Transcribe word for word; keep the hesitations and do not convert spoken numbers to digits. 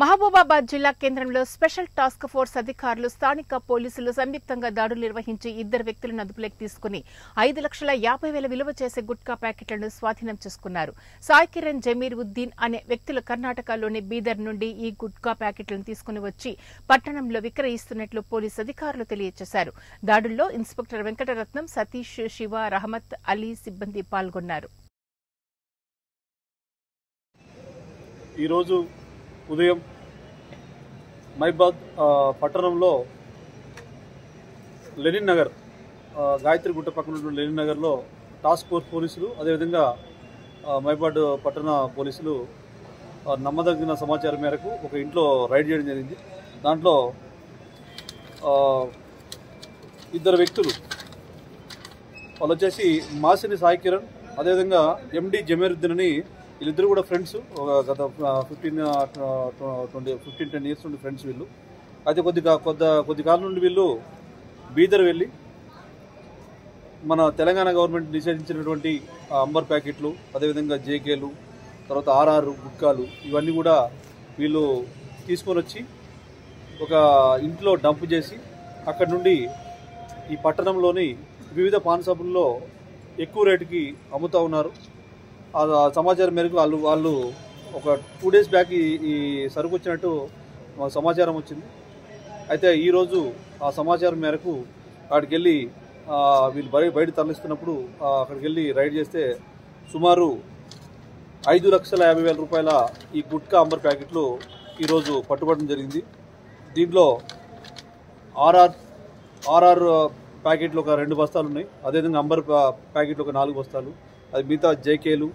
మహబూబాబాద్ జిల్లా కేంద్రంలో special task force అధికారులు స్థానిక పోలీసులు సంయుక్తంగా దాడులు నిర్వహించి ఇద్దరు వ్యక్తులను అదుపులోకి తీసుకుని ఐదు లక్షల యాభై వేల విలువ చేసే గుట్కా ప్యాకెట్లను స్వాధీనం చేసుకున్నారు. సాయి కిరణ్ జమీర్ ఉద్దీన్ అనే వ్యక్తులు కర్ణాటకలోని బీదర్ నుండి ఈ గుట్కా ప్యాకెట్లను తీసుకుని వచ్చి పట్టణంలో విక్రయిస్తున్నట్లు పోలీసు అధికారులు తెలియజేశారు. దాడుల్లో ఇన్స్పెక్టర్ వెంకటరత్నం, సతీష్, శివ, రహమత్, అలీ సిబ్బంది పాల్గొన్నారు. ఉదయం మైబాద్ పట్టణంలో లెనిన్ నగర్ గాయత్రి గుట్ట పక్కన ఉన్నటువంటి లెనిన్ నగర్లో టాస్క్ ఫోర్స్ పోలీసులు అదేవిధంగా మైబాద్ పట్టణ పోలీసులు నమ్మదగిన సమాచారం మేరకు ఒక ఇంట్లో రైడ్ చేయడం జరిగింది. దాంట్లో ఇద్దరు వ్యక్తులు వాళ్ళు వచ్చేసి మాసిని సాయి కిరణ్ అదేవిధంగా ఎండి జమీరుద్దీన్ అని వీళ్ళిద్దరు కూడా ఫ్రెండ్స్, గత fifteen twenty fifteen ten years నుండి ఫ్రెండ్స్ వీళ్ళు. అయితే కొద్ది కొద్ది కొద్ది కాలం నుండి వీళ్ళు బీదర్ వెళ్ళి మన తెలంగాణ గవర్నమెంట్ నిషేధించినటువంటి అంబర్ ప్యాకెట్లు అదేవిధంగా జేకేలు, తర్వాత ఆర్ఆర్ గుట్కాలు ఇవన్నీ కూడా వీళ్ళు తీసుకొని వచ్చి ఒక ఇంట్లో డంప్ చేసి అక్కడ నుండి ఈ పట్టణంలోని వివిధ పాన్షాపుల్లో ఎక్కువ రేటుకి అమ్ముతూ ఉన్నారు. ఆ సమాచారం మేరకు వాళ్ళు వాళ్ళు ఒక టూ డేస్ బ్యాక్ ఈ సరుకు వచ్చినట్టు సమాచారం వచ్చింది. అయితే ఈరోజు ఆ సమాచారం మేరకు అక్కడికి వెళ్ళి వీళ్ళు బయ బయట తరలిస్తున్నప్పుడు అక్కడికి వెళ్ళి రైడ్ చేస్తే సుమారు ఐదు లక్షల యాభై వేల రూపాయల ఈ గుట్కా అంబర్ ప్యాకెట్లు ఈరోజు పట్టుబడడం జరిగింది. దీంట్లో ఆర్ఆర్ ఆర్ఆర్ ప్యాకెట్లు ఒక రెండు బస్తాలు ఉన్నాయి, అదేవిధంగా అంబర్ ప్యాకెట్లు ఒక నాలుగు బస్తాలు, అది మిగతా జేకేలు